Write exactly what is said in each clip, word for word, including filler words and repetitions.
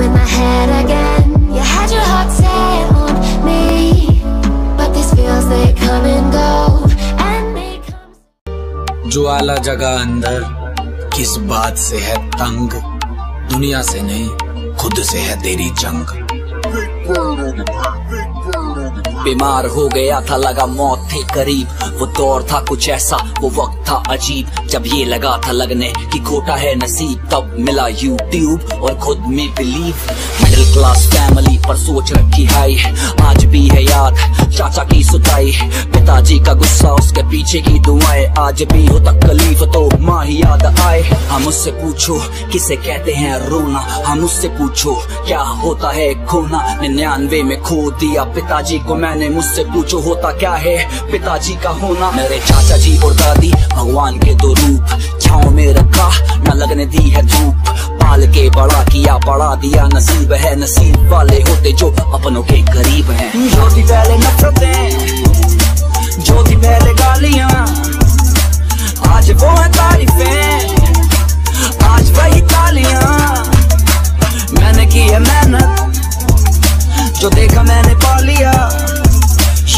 you in my head again. You had your heart set on me, but these feels they come and go, and they come. ज्वाला जगा अंदर किस बात से है तंग, दुनिया से नहीं खुद से है तेरी जंग। बीमार हो गया था, लगा मौत थे करीब, वो दौर था कुछ ऐसा, वो वक्त था अजीब। जब ये लगा था लगने कि खोटा है नसीब, तब मिला यूट्यूब और खुद में बिलीव। मिडिल क्लास फैमिली पर सोच रखी हाई, आज भी है याद चाचा की सुताई, पिताजी का गुस्सा, उसके पीछे की दुआएं। आज भी हो तकलीफ तो माँ ही याद आए। हम उससे पूछो किसे कहते हैं रोना, हम उससे पूछो क्या होता है खोना। निन्यानवे में खो दिया पिताजी को मैंने, मुझसे पूछो होता क्या है पिताजी का होना। मेरे चाचा जी और दादी भगवान के दो रूप, छाँव में रखा न लगने दी है धूप, पाल के बड़ा किया पड़ा दिया। नसीब है नसीब वाले होते जो अपनों के करीब हैं। जो थी पहले नफरतें, जो थी पहले गालियाँ, आज वो है तारीफें, आज वही तालियाँ। मैंने की है मेहनत, जो देखा मैंने पा लिया,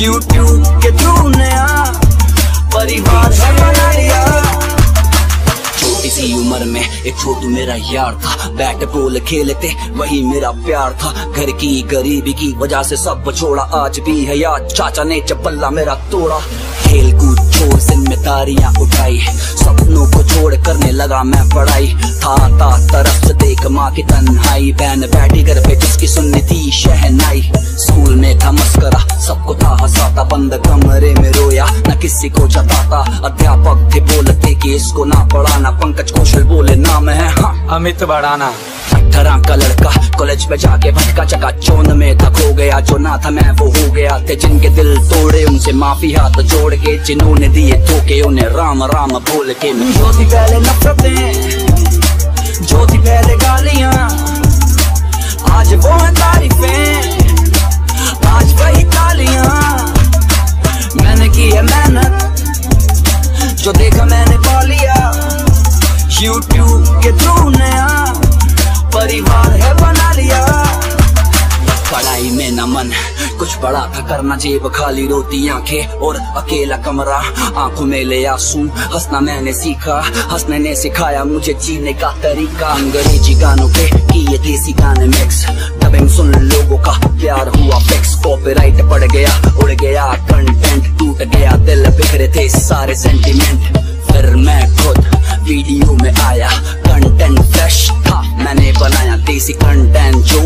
यूट्यूब के थ्रू नया परिवार है बना लिया। छोटी सी उम्र में एक छोटू मेरा यार था, बैट बॉल खेलते वही मेरा प्यार था। घर की गरीबी की वजह से सब छोड़ा, आज भी है याद चाचा ने जब पल्ला मेरा तोड़ा। खेल कूद छोड़ जिम्मेदारियाँ उठाई, सपनों को छोड़ करने लगा मैं पढ़ाई। था ता तरफ देख माँ की तन्हाई, बहन बैठी घर पे जिसकी सुननी थी शहनाई। स्कूल में था मस्करा, सबको था हंसाता, बंद कमरे में रोया न किसी को जताता। अध्यापक थे बोलते कि इसको ना पढ़ाना, पंकज कौशल बोले नाम है हाँ अमित भड़ाना। अठारह का लड़का कॉलेज में जाके भटका, चकाचौंध में था खो गया, जो ना था मैं वो हो गया। थे जिनके दिल तोड़े उनसे माफी हाथ जोड़ के, जिन्होंने दिए धोखे उन्हें राम राम बोल के। जो थी पहले नफरतें, जो थी पहले गालियाँ, आज वो है तारीफें, आज वही तालियाँ। मैंने की है मेहनत, जो देखा मैंने पा लिया, यूट्यूब के थ्रू नया परिवार है बना लिया। पढ़ाई में न मन कुछ बड़ा था करना, जेब खाली रोती आंखें और अकेला कमरा। आंखों में ले आंसू, हंसना मैंने सीखा, हंसने ने सिखाया मुझे जीने का तरीका। अंग्रेजी गानों पे किए देसी गाने मिक्स, डबिंग सुन लोगों का प्यार हुआ फिक्स। कॉपीराइट पड़ गया, उड़ गया कंटेंट, टूट गया दिल, बिखरे थे सारे सेंटिमेंट। फिर मैं खुद वीडियो में आया, कंटेंट फ्रेश था मैंने बनाया, देसी कंटेंट जो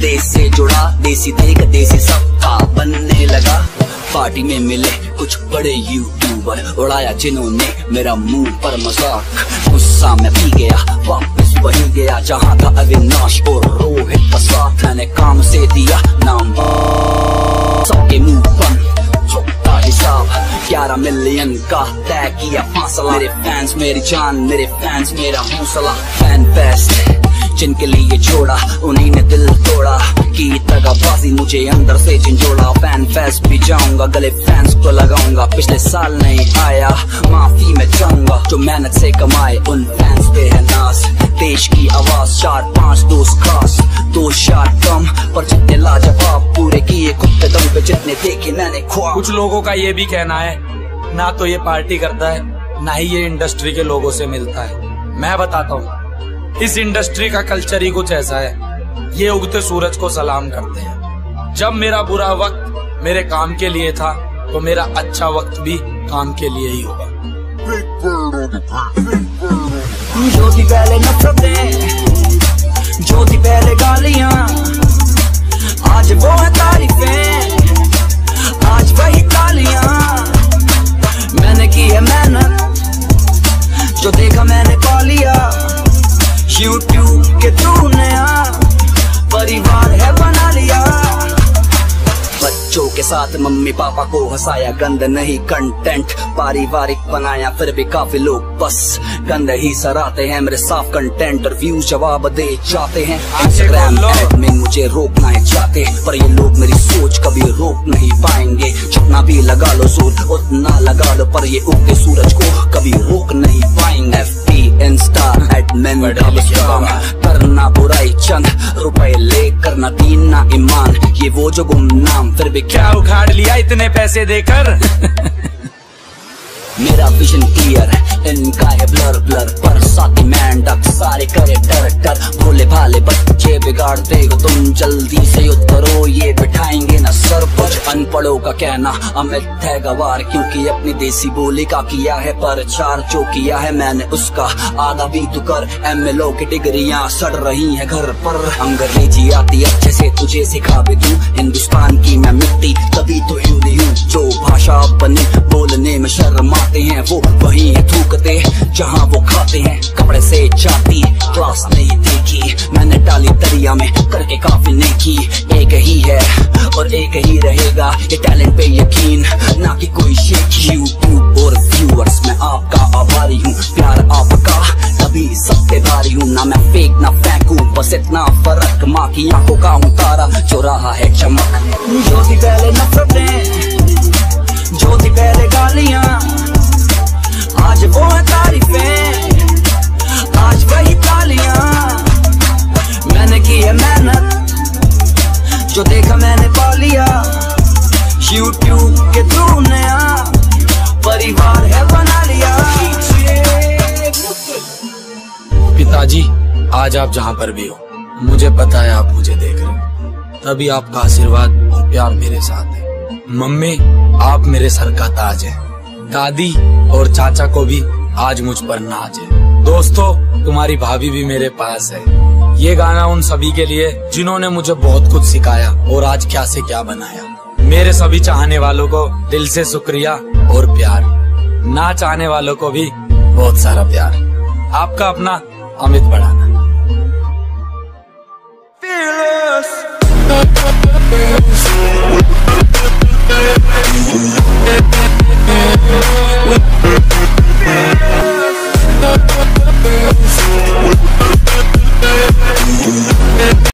देश से जुड़ा, देसी देख देसी सब था बनने लगा। पार्टी में मिले कुछ बड़े यूट्यूबर, उड़ाया जिन्होंने मेरा मुंह पर मजाक। गुस्सा में पी गया, वापस वही गया जहाँ था अविनाश और रोहित प्रसाद। मैंने काम से दिया नाम, सबके मुंह पर झुकता हिसाब, ग्यारह मिलियन का तय किया फासला। मेरे फैंस मेरी जान, मेरे फैंस मेरा हौसला। फैन फेस्ट जिनके लिए छोड़ा, उन्हीं ने दिल तोड़ा, की तगाबाजी मुझे अंदर से झिंझोड़ा। फैन फेस्ट भी जाऊंगा, गले फैंस को लगाऊंगा, पिछले साल नहीं आया माफी मैं चाहूंगा। जो मेहनत से कमाए उन फैंस पे है नाज, देश की आवाज चार पाँच दोस्त खास, दो चार कम पर जितने लाजवाब, पूरे किए खुद के दम पे जितने देखे मैंने ख्वाब। कुछ लोगों का ये भी कहना है ना तो ये पार्टी करता है, ना ही ये इंडस्ट्री के लोगों से मिलता है। मैं बताता हूँ, इस इंडस्ट्री का कल्चर ही कुछ ऐसा है, ये उगते सूरज को सलाम करते हैं। जब मेरा बुरा वक्त मेरे काम के लिए था, तो मेरा अच्छा वक्त भी काम के लिए ही होगा। जो थी पहले नफरतें, जो थी पहले गालियाँ, आज वो है तारीफें, आज वही तालियाँ। मैंने की है मेहनत, जो देखा मैंने पा लिया, यूट्यूब के थ्रू नया परिवार है बना लिया। बच्चों के साथ मम्मी पापा को हंसाया, गंद नहीं कंटेंट पारिवारिक बनाया। फिर भी काफी लोग बस गंद ही सराते हैं, मेरे साफ कंटेंट और व्यू जवाब दे जाते हैं। इंस्टाग्राम ऐड में मुझे रोकना है चाहते, पर ये लोग मेरी सोच कभी रोक नहीं पाएंगे। जितना भी लगा लो जोर, उतना लगा लो, पर ये उगते सूरज को कभी रोक नहीं पाएंगे। इंस्टा एडमिन करना बुराई चंद रुपए ना दीन ना ईमान, ये वो जो गुमनाम फिर भी क्या उखाड़ लिया इतने पैसे देकर। मेरा विजन क्लियर, इनका है ब्लर ब्लर, पर साथी मेंढक सारे करे डर डर। भोले भाले बच्चे बिगाड़ते हो तुम, जल्दी से उतरो ये बिठाएंगे ना सर पर। अनपढ़ों का कहना अमित है गवार, क्योंकि अपनी देसी बोली का किया है प्रचार। जो किया है मैंने उसका आधा भी तू कर, एमएलओ की डिग्रियां सड़ रही है घर पर। अंग्रेजी आती अच्छे से तुझे सिखा भी दूं, हिंदुस्तान की मैं मिट्टी तभी तो हिंदी हूँ। जो भाषा बनी बोलने में शर्माते हैं, वो वही है थूकते जहाँ वो खाते हैं। कपड़े से जाती क्लास नहीं देखी, मैंने डाली दरिया में करके काफी नेकी। एक ही है और एक ही रहेगा, ये टैलेंट पे यकीन ना कि कोई शेख। यूट्यूब और व्यूअर्स में आपका आभारी हूँ, प्यार आपका तभी सबसे भारी हूँ। ना मैं फेक ना फेंकू, बस इतना फर्क माँ की आंखों का हूँ तारा, जो रहा है चमक। जो थी पहले नफरतें, जो थी पहले गालियाँ, आज वो है तारीफें, आज वही तालियां। मैंने की है मेहनत, जो देखा मैंने पा लिया। यूट्यूब के थ्रू नया परिवार है बना लिया। पिताजी, आज आप जहाँ पर भी हो, मुझे पता है आप मुझे देख रहे हो, तभी आपका आशीर्वाद और प्यार मेरे साथ है। मम्मी, आप मेरे सर का ताज है। दादी और चाचा को भी आज मुझ पर नाज है। दोस्तों, तुम्हारी भाभी भी मेरे पास है। ये गाना उन सभी के लिए जिन्होंने मुझे बहुत कुछ सिखाया और आज क्या से क्या बनाया। मेरे सभी चाहने वालों को दिल से शुक्रिया और प्यार, ना चाहने वालों को भी बहुत सारा प्यार। आपका अपना Amit Bhadana. We'll be right back.